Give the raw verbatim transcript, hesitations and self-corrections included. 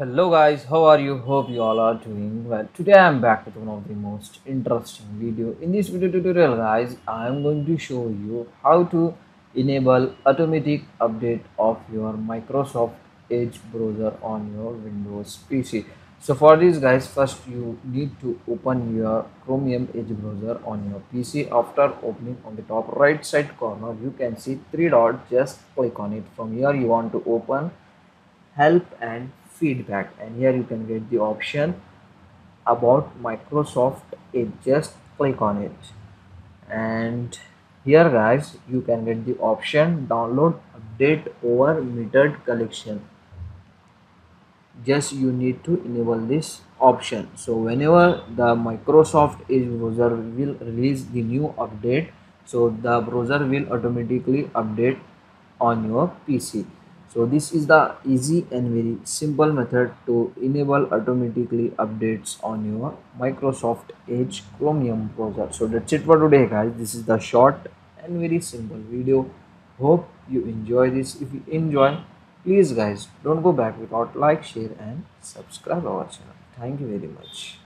Hello guys, how are you? Hope you all are doing well. Today I am back with one of the most interesting video. In this video tutorial guys, I am going to show you how to enable automatic update of your Microsoft Edge browser on your Windows P C. So for this guys, first you need to open your Chromium Edge browser on your P C. After opening, on the top right side corner you can see three dots, just click on it. From here you want to open help and feedback, and here you can get the option about Microsoft Edge. Just click on it, and here guys you can get the option download update over metered collection. Just you need to enable this option, so whenever the Microsoft Edge browser will release the new update, so the browser will automatically update on your P C. So this is the easy and very simple method to enable automatically updates on your Microsoft Edge Chromium browser. So that's it for today guys. This is the short and very simple video. Hope you enjoy this. If you enjoy, please guys don't go back without like, share and subscribe our channel. Thank you very much.